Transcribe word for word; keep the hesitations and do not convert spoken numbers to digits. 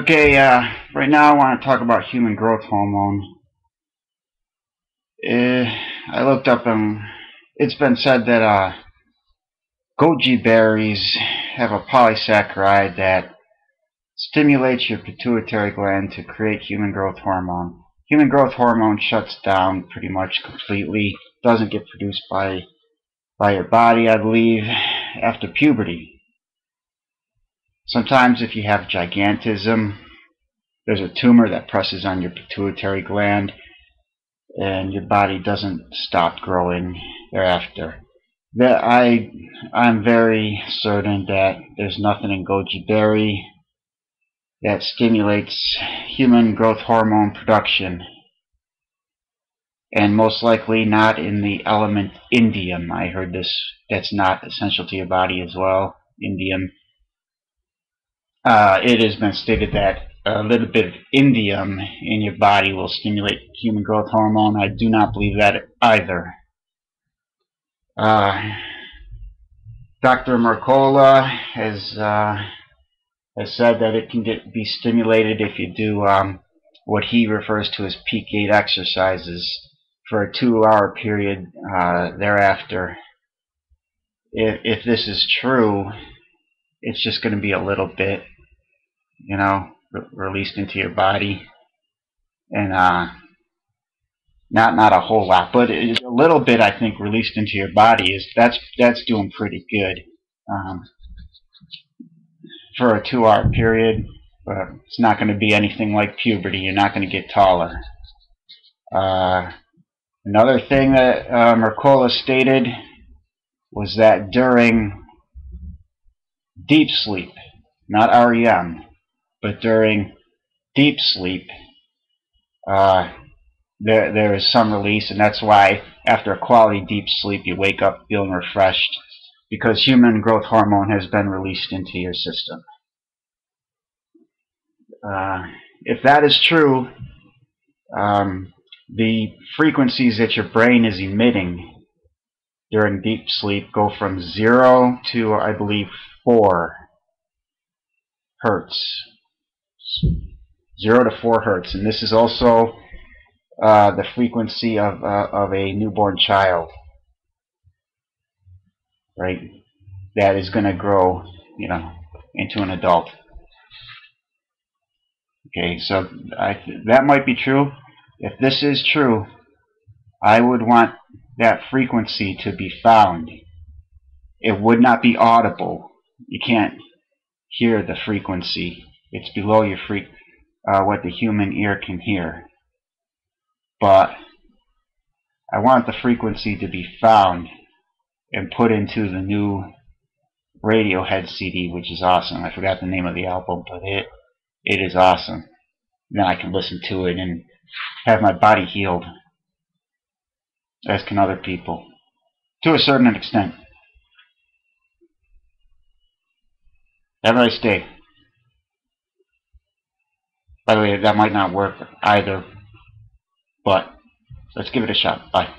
Okay, uh, right now I want to talk about human growth hormone. Uh, I looked up and it's been said that uh, goji berries have a polysaccharide that stimulates your pituitary gland to create human growth hormone. Human growth hormone shuts down pretty much completely. Doesn't get produced by, by your body, I believe, after puberty. Sometimes if you have gigantism, there's a tumor that presses on your pituitary gland and your body doesn't stop growing thereafter. That I, I'm very certain that there's nothing in goji berry that stimulates human growth hormone production, and most likely not in the element indium. I heard this, that's not essential to your body as well, indium. Uh, it has been stated that a little bit of indium in your body will stimulate human growth hormone. I do not believe that either. Uh, Doctor Mercola has, uh, has said that it can get, be stimulated if you do um, what he refers to as peak gait exercises for a two-hour period uh, thereafter. If, if this is true, it's just going to be a little bit, you know, re released into your body, and uh, not not a whole lot, but it, a little bit, I think, released into your body is that's that's doing pretty good um, for a two-hour period. But it's not going to be anything like puberty. You're not going to get taller. Uh, another thing that uh, Mercola stated was that during deep sleep, not R E M, but during deep sleep, uh, there there is some release, and that's why after a quality deep sleep you wake up feeling refreshed, because human growth hormone has been released into your system. Uh, if that is true, um, the frequencies that your brain is emitting during deep sleep go from zero to, I believe, four hertz, zero to four hertz, and this is also uh, the frequency of, uh, of a newborn child, right, that is going to grow, you know, into an adult. Okay, so I th that might be true. If this is true, I would want that frequency to be found. It would not be audible. You can't hear the frequency. It's below your freak, uh, what the human ear can hear. But I want the frequency to be found and put into the new Radiohead C D, which is awesome. I forgot the name of the album, but it it is awesome. Then I can listen to it and have my body healed, as can other people, to a certain extent. Have a nice day. By the way, that might not work either, but let's give it a shot. Bye.